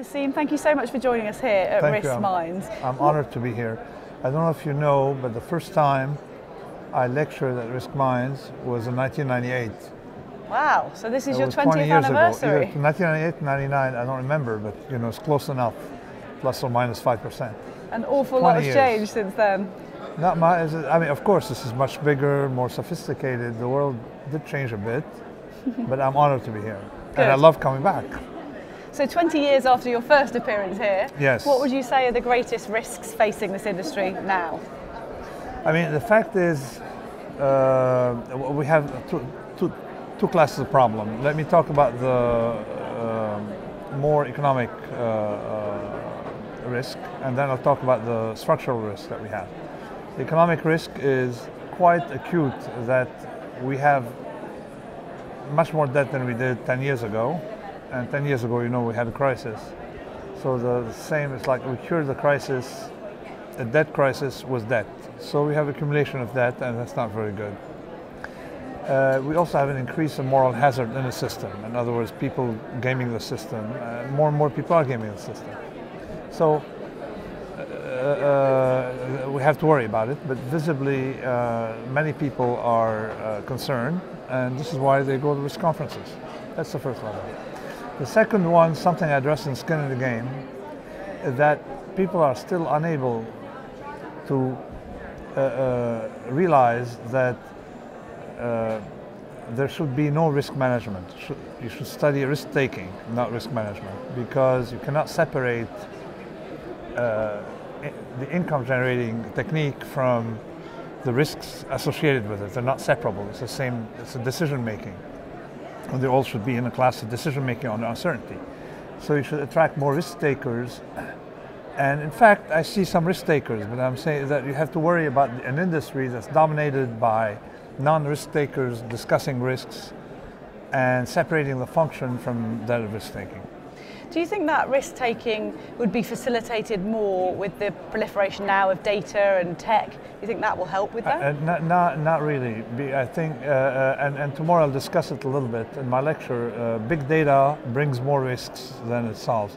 Nassim, thank you so much for joining us here at Risk Minds. I'm honoured to be here. I don't know if you know, but the first time I lectured at Risk Minds was in 1998. Wow, so this is your 20th anniversary. 1998, 99, I don't remember, but you know, it's close enough, plus or minus 5%. An awful lot has changed since then. Not much. I mean, of course, this is much bigger, more sophisticated. The world did change a bit, but I'm honoured to be here. Good. And I love coming back. So 20 years after your first appearance here, yes, what would you say are the greatest risks facing this industry now? I mean, the fact is, we have two classes of problem. Let me talk about the more economic risk, and then I'll talk about the structural risk that we have. The economic risk is quite acute, that we have much more debt than we did 10 years ago. And 10 years ago, you know, we had a crisis. So the same, it's like we cured the crisis, a debt crisis with debt. So we have accumulation of debt, and that's not very good. We also have an increase in moral hazard in the system. In other words, people gaming the system. More and more people are gaming the system. So we have to worry about it, but visibly many people are concerned, and this is why they go to risk conferences. That's the first one. The second one, something I addressed in Skin in the Game, is that people are still unable to realize that there should be no risk management. You should study risk-taking, not risk management, because you cannot separate the income-generating technique from the risks associated with it. They're not separable. It's the same. It's a decision-making. And they all should be in a class of decision-making on uncertainty. So you should attract more risk-takers. And in fact, I see some risk-takers, but I'm saying that you have to worry about an industry that's dominated by non-risk-takers discussing risks and separating the function from that of risk-taking. Do you think that risk-taking would be facilitated more with the proliferation now of data and tech? Do you think that will help with that? Not really. I think, and tomorrow I'll discuss it a little bit in my lecture, big data brings more risks than it solves.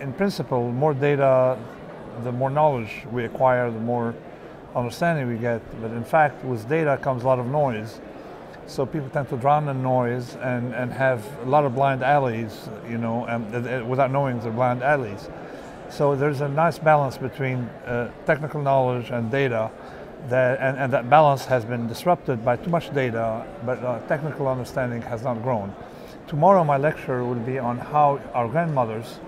In principle, more data, the more knowledge we acquire, the more understanding we get. But in fact, with data comes a lot of noise. So people tend to drown in noise and have a lot of blind alleys, you know, and without knowing they're blind alleys. So there's a nice balance between technical knowledge and data, and that balance has been disrupted by too much data, but technical understanding has not grown. Tomorrow my lecture will be on how our grandmothers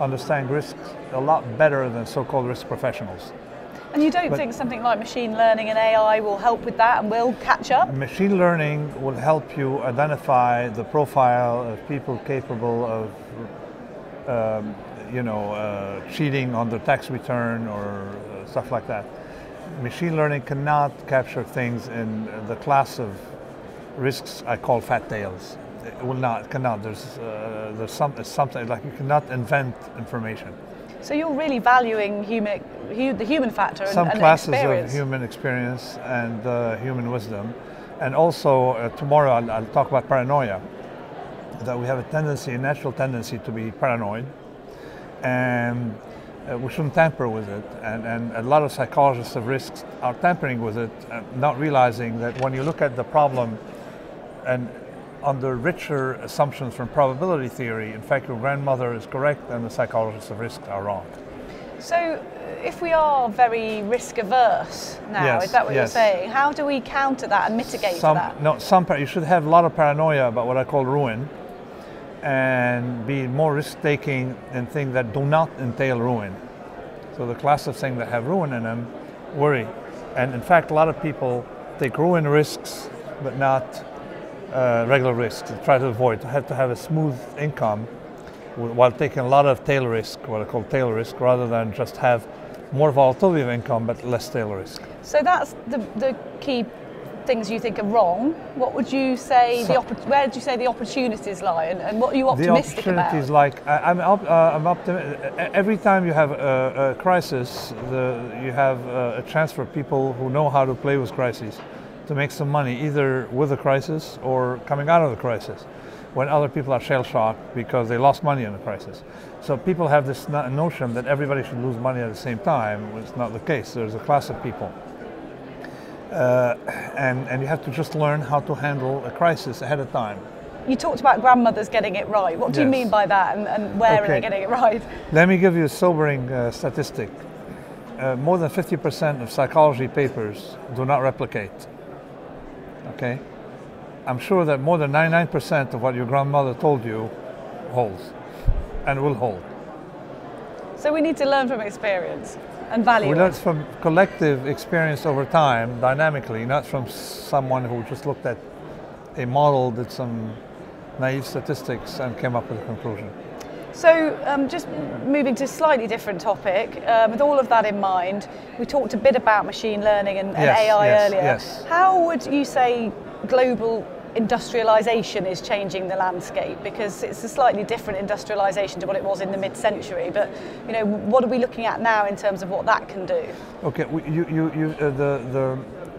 understand risks a lot better than so-called risk professionals. And you don't think something like machine learning and AI will help with that and will catch up? Machine learning will help you identify the profile of people capable of, you know, cheating on their tax return or stuff like that. Machine learning cannot capture things in the class of risks I call fat tails. It will not, it cannot. There's something like you cannot invent information. So you're really valuing the human factor and experience. Some classes of human experience and human wisdom. And also tomorrow I'll talk about paranoia, that we have a tendency, a natural tendency to be paranoid, and we shouldn't tamper with it. And a lot of psychologists of risks are tampering with it, not realizing that when you look at the problem and under richer assumptions from probability theory, in fact, your grandmother is correct and the psychologists of risk are wrong. So if we are very risk averse now, yes, is that what you're saying? How do we counter that and mitigate that? You should have a lot of paranoia about what I call ruin and be more risk-taking in things that do not entail ruin. So the class of things that have ruin in them worry. And in fact, a lot of people take ruin risks, but not regular risks, to try to avoid. I have to have a smooth income while taking a lot of tail risk, what I call tail risk, rather than just have more volatility of income but less tail risk. So that's the key things you think are wrong. What would you say, where do you say the opportunities lie, and what are you optimistic about? The opportunities I'm optimistic. Every time you have a crisis, you have a chance for people who know how to play with crises to make some money, either with the crisis or coming out of the crisis. when other people are shell-shocked because they lost money in the crisis. So people have this notion that everybody should lose money at the same time. It's not the case. There's a class of people. And you have to just learn how to handle a crisis ahead of time. You talked about grandmothers getting it right. What do you mean by that, and where are they getting it right? Let me give you a sobering statistic. More than 50% of psychology papers do not replicate. Okay? I'm sure that more than 99% of what your grandmother told you holds and will hold. So we need to learn from experience and value. We learn from collective experience over time, dynamically, not from someone who just looked at a model, did some naive statistics, and came up with a conclusion. So just moving to a slightly different topic, with all of that in mind, we talked a bit about machine learning and AI earlier. How would you say global industrialization is changing the landscape? Because it's a slightly different industrialization to what it was in the mid-century, but you know, what are we looking at now in terms of what that can do? Okay,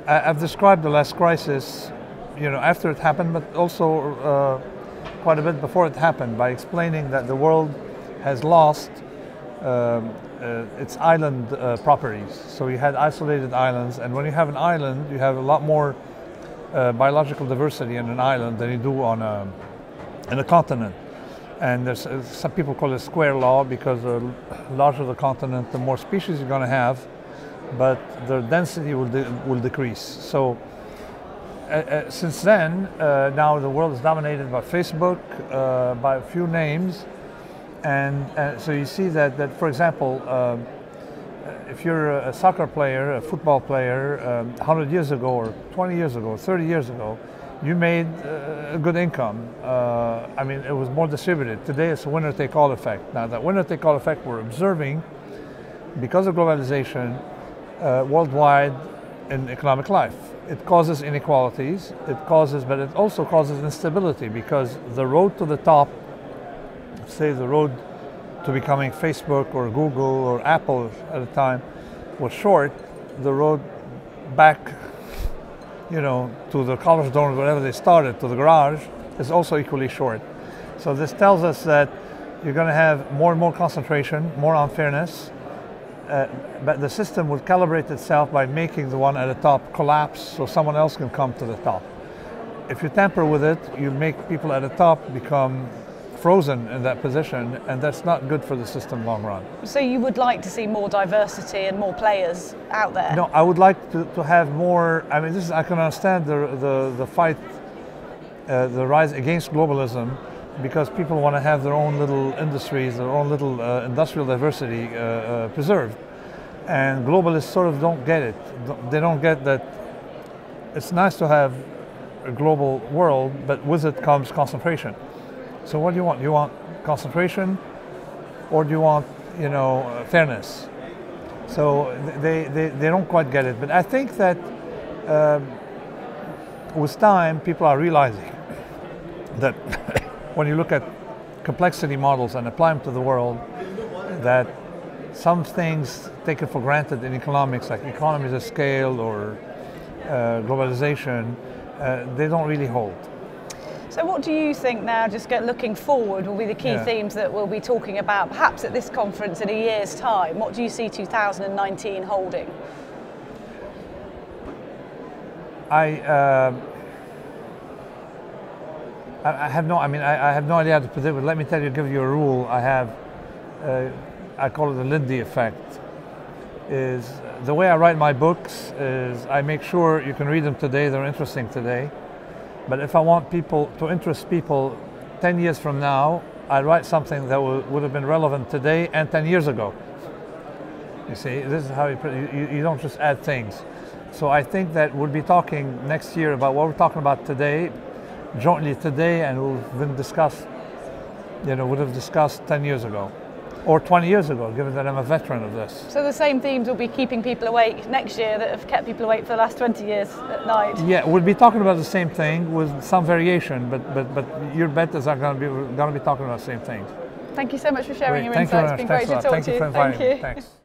I've described the last crisis, you know, after it happened, but also quite a bit before it happened, by explaining that the world has lost its island properties. So you had isolated islands, and when you have an island, you have a lot more biological diversity in an island than you do on a continent. And there's, some people call it square law, because the larger the continent, the more species you're going to have, but the density will decrease. So since then, now the world is dominated by Facebook, by a few names, and so you see that for example, if you're a soccer player, a football player, 100 years ago, or 20 years ago, 30 years ago, you made a good income. I mean, it was more distributed. Today it's a winner-take-all effect. Now that winner-take-all effect we're observing, because of globalization, worldwide in economic life. It causes inequalities, but it also causes instability, because the road to the top, say the road to becoming Facebook or Google or Apple at the time, was short. The road back, you know, to the college dorm, wherever they started, to the garage, is also equally short. So this tells us that you're going to have more and more concentration, more unfairness, but the system will calibrate itself by making the one at the top collapse so someone else can come to the top. If you tamper with it, you make people at the top become frozen in that position, and that's not good for the system long run. So you would like to see more diversity and more players out there? No, I would like to have more. I mean, this is, I can understand the fight, the rise against globalism, because people want to have their own little industries, their own little industrial diversity preserved. And globalists sort of don't get it. They don't get that it's nice to have a global world, but with it comes concentration. So what do you want? Do you want concentration, or do you want, you know, fairness? So they don't quite get it. But I think that with time, people are realizing that when you look at complexity models and apply them to the world, that some things taken for granted in economics, like economies of scale or globalization, they don't really hold. So what do you think now, just looking forward, will be the key themes that we'll be talking about, perhaps at this conference in a year's time? What do you see 2019 holding? I have no idea how to predict, but let me tell you, give you a rule I have. I call it the Lindy effect. Is the way I write my books is I make sure you can read them today, they're interesting today. But if I want people to interest people 10 years from now, I write something that would have been relevant today and 10 years ago. You see, this is how you don't just add things. So I think that we'll be talking next year about what we're talking about today, jointly today, and we've been discussed, you know, would have discussed 10 years ago or 20 years ago, given that I'm a veteran of this. So the same themes will be keeping people awake next year that have kept people awake for the last 20 years at night. Yeah, we'll be talking about the same thing with some variation, but your bet is we're going to be talking about the same things. Thank you so much for sharing your insights. It's been great to talk to you. Thank you for inviting me. Thanks.